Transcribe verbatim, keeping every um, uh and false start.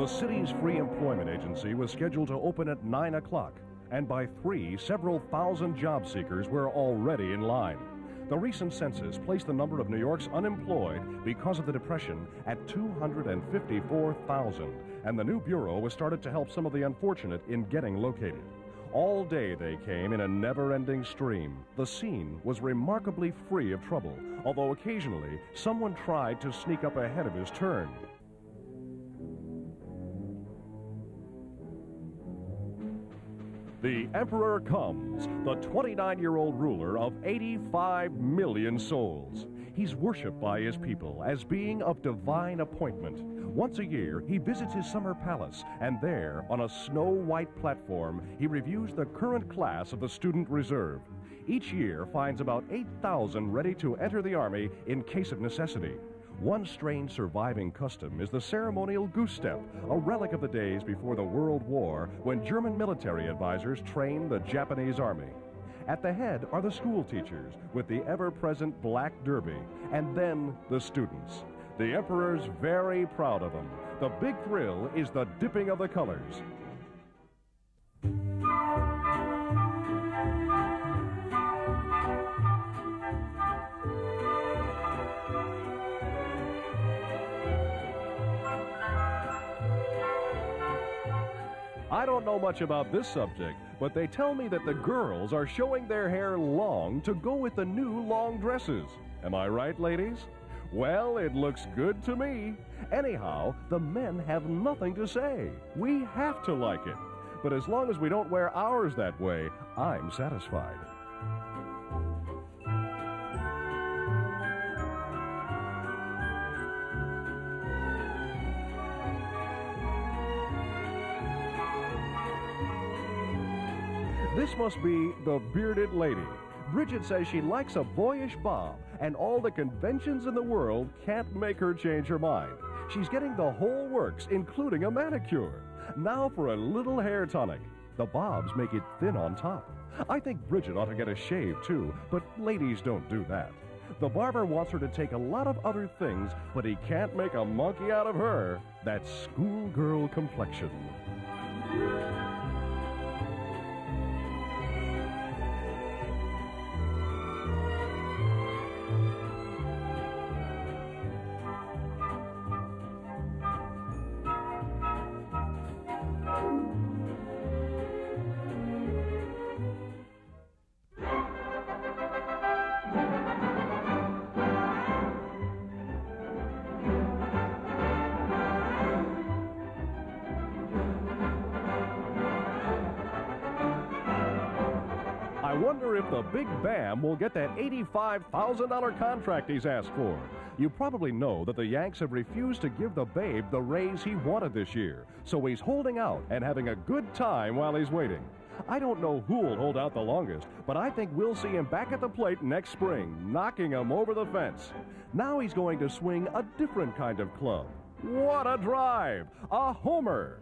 The city's free employment agency was scheduled to open at nine o'clock, and by three, several thousand job seekers were already in line. The recent census placed the number of New York's unemployed because of the Depression at two hundred fifty-four thousand, and the new bureau was started to help some of the unfortunate in getting located. All day they came in a never-ending stream. The scene was remarkably free of trouble, although occasionally someone tried to sneak up ahead of his turn. The Emperor comes, the twenty-nine-year-old ruler of eighty-five million souls. He's worshipped by his people as being of divine appointment. Once a year, he visits his summer palace, and there, on a snow-white platform, he reviews the current class of the student reserve. Each year finds about eight thousand ready to enter the army in case of necessity. One strange surviving custom is the ceremonial goose step, a relic of the days before the World War when German military advisors trained the Japanese army. At the head are the school teachers with the ever-present black derby, and then the students. The Emperor's very proud of them. The big thrill is the dipping of the colors. I don't know much about this subject, but they tell me that the girls are showing their hair long to go with the new long dresses. Am I right, ladies? Well, it looks good to me. Anyhow, the men have nothing to say. We have to like it. But as long as we don't wear ours that way, I'm satisfied. This must be the bearded lady. Bridget says she likes a boyish bob, and all the conventions in the world can't make her change her mind. She's getting the whole works, including a manicure. Now for a little hair tonic. The bobs make it thin on top. I think Bridget ought to get a shave too, but ladies don't do that. The barber wants her to take a lot of other things, but he can't make a monkey out of her. That schoolgirl complexion. If the Big Bam will get that eighty-five thousand dollar contract he's asked for. You probably know that the Yanks have refused to give the Babe the raise he wanted this year, so he's holding out and having a good time while he's waiting. I don't know who'll hold out the longest, but I think we'll see him back at the plate next spring, knocking him over the fence. Now he's going to swing a different kind of club. What a drive! A homer!